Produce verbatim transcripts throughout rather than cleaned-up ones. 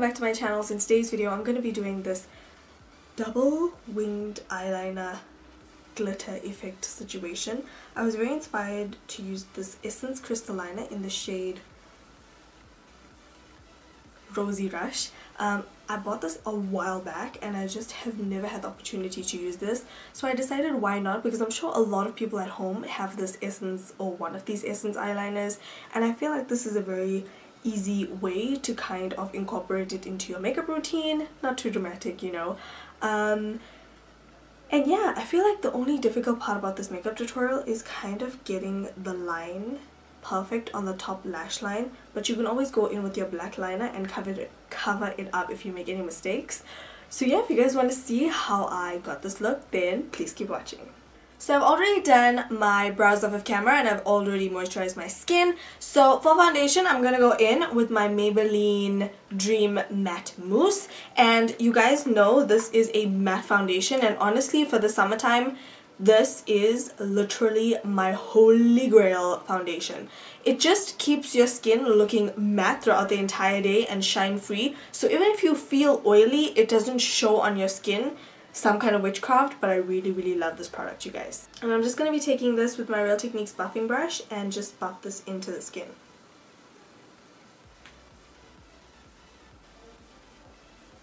welcome back to my channel. So in today's video I'm going to be doing this double winged eyeliner glitter effect situation. I was very inspired to use this Essence Crystalliner in the shade Rosy Rush. Um, I bought this a while back and I just have never had the opportunity to use this. So I decided why not, because I'm sure a lot of people at home have this Essence or one of these Essence eyeliners, and I feel like this is a very easy way to kind of incorporate it into your makeup routine. Not too dramatic, you know. Um, and yeah, I feel like the only difficult part about this makeup tutorial is kind of getting the line perfect on the top lash line, but you can always go in with your black liner and cover it cover it up if you make any mistakes. So yeah, if you guys want to see how I got this look, then please keep watching. So I've already done my brows off of camera and I've already moisturized my skin. So for foundation, I'm gonna go in with my Maybelline Dream Matte Mousse, and you guys know this is a matte foundation, and honestly for the summertime this is literally my holy grail foundation. It just keeps your skin looking matte throughout the entire day and shine free. So even if you feel oily, it doesn't show on your skin. Some kind of witchcraft, but I really, really love this product, you guys. And I'm just going to be taking this with my Real Techniques Buffing Brush and just buff this into the skin.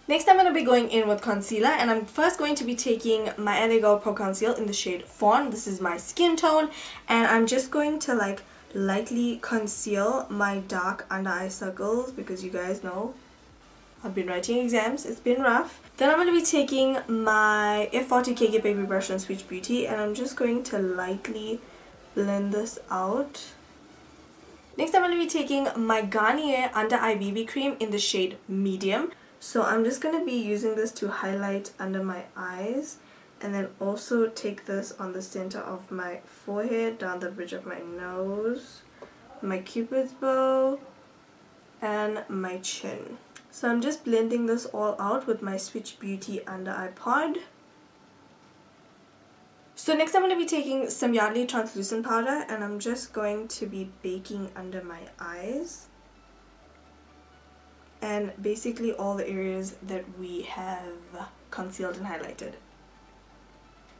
Next, I'm going to be going in with concealer, and I'm first going to be taking my L A Girl Pro Conceal in the shade Fawn. This is my skin tone, and I'm just going to like lightly conceal my dark under eye circles, because you guys know I've been writing exams, it's been rough. Then I'm going to be taking my F forty K K Baby Brush on Switch Beauty, and I'm just going to lightly blend this out. Next, I'm going to be taking my Garnier Under Eye B B Cream in the shade Medium. So I'm just going to be using this to highlight under my eyes, and then also take this on the center of my forehead, down the bridge of my nose, my cupid's bow, and my chin. So I'm just blending this all out with my Switch Beauty Under Eye Pod. So next I'm going to be taking some Yardley translucent powder, and I'm just going to be baking under my eyes. And basically all the areas that we have concealed and highlighted.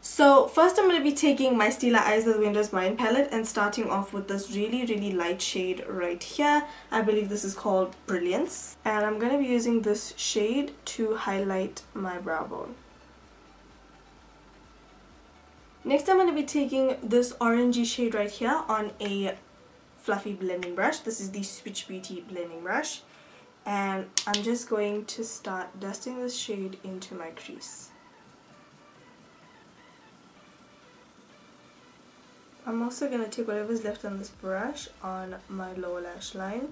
So first I'm going to be taking my Stila Eyes of the Windows Mind palette and starting off with this really really light shade right here. I believe this is called Brilliance, and I'm going to be using this shade to highlight my brow bone. Next I'm going to be taking this orangey shade right here on a fluffy blending brush. This is the Switch Beauty blending brush. And I'm just going to start dusting this shade into my crease. I'm also going to take whatever's left on this brush on my lower lash line.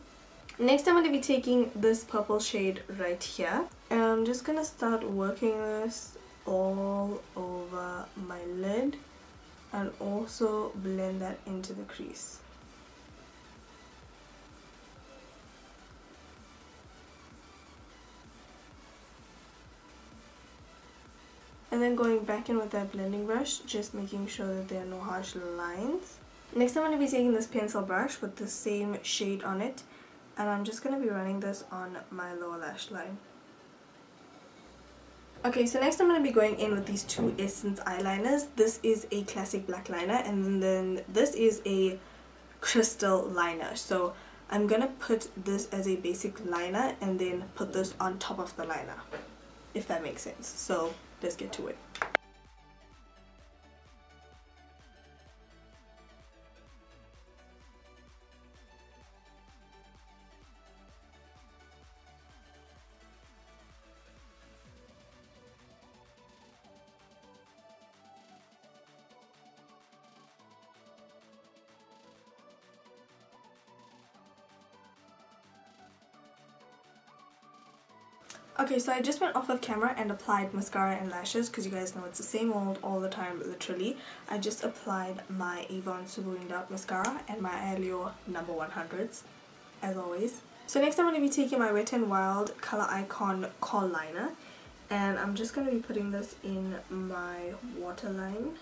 Next I'm going to be taking this purple shade right here. And I'm just going to start working this all over my lid. And also blend that into the crease. And then going back in with that blending brush, just making sure that there are no harsh lines. Next I'm going to be taking this pencil brush with the same shade on it, and I'm just going to be running this on my lower lash line. Okay, so next I'm going to be going in with these two Essence eyeliners. This is a classic black liner, and then this is a crystal liner. So I'm going to put this as a basic liner and then put this on top of the liner, if that makes sense. So let's get to it. Okay, so I just went off of camera and applied mascara and lashes, because you guys know it's the same old all the time, literally. I just applied my Avon Super Winged Out mascara and my Eylure number one hundreds, as always. So next I'm going to be taking my Wet n Wild Colour Icon Kohl Liner, and I'm just going to be putting this in my waterline.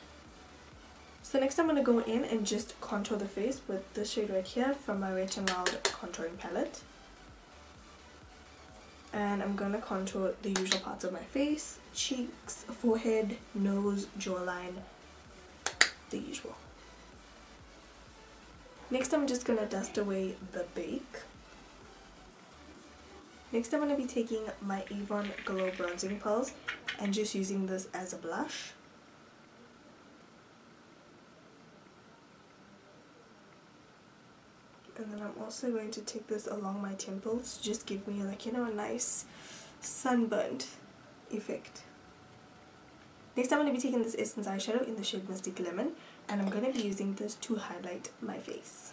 So next I'm going to go in and just contour the face with this shade right here from my Wet n Wild Contouring Palette. and I'm gonna contour the usual parts of my face, cheeks, forehead, nose, jawline, the usual. Next I'm just gonna dust away the bake. Next I'm gonna be taking my Avon Glow Bronzing Pearls and just using this as a blush. And then I'm also going to take this along my temples to just give me, like, you know, a nice sunburned effect. Next I'm going to be taking this Essence eyeshadow in the shade Mystic Lemon, and I'm going to be using this to highlight my face.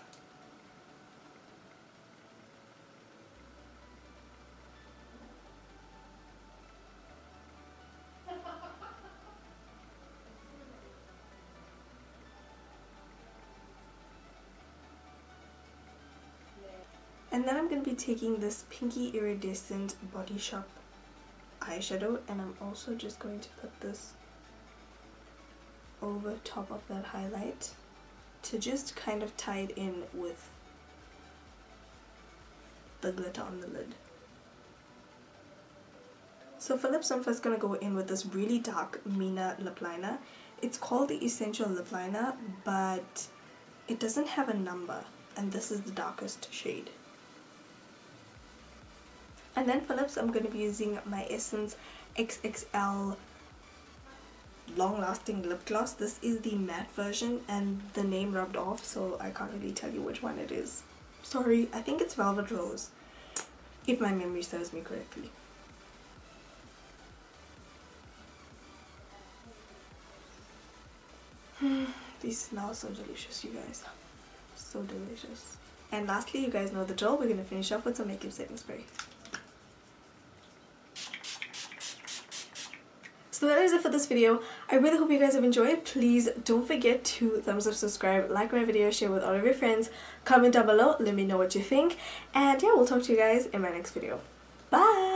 And then I'm going to be taking this Pinky Iridescent Body Shop eyeshadow, and I'm also just going to put this over top of that highlight to just kind of tie it in with the glitter on the lid. So for lips, I'm first going to go in with this really dark Mina lip liner. It's called the Essential lip liner, but it doesn't have a number, and this is the darkest shade. And then for lips, I'm going to be using my Essence X X L Long Lasting Lip Gloss. This is the matte version, and the name rubbed off, so I can't really tell you which one it is. Sorry, I think it's Velvet Rose, if my memory serves me correctly. These smell so delicious, you guys. So delicious. And lastly, you guys know the drill, we're going to finish off with some makeup setting spray. So that is it for this video. I really hope you guys have enjoyed. Please don't forget to thumbs up, subscribe, like my video, share with all of your friends, comment down below, let me know what you think, and yeah, we'll talk to you guys in my next video. Bye!